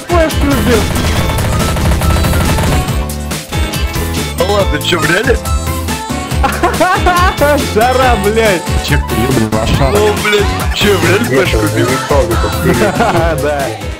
флешку убил. Да ладно, че, в реале? Жара, блядь. Че, блядь, в реале флешку убил? Да.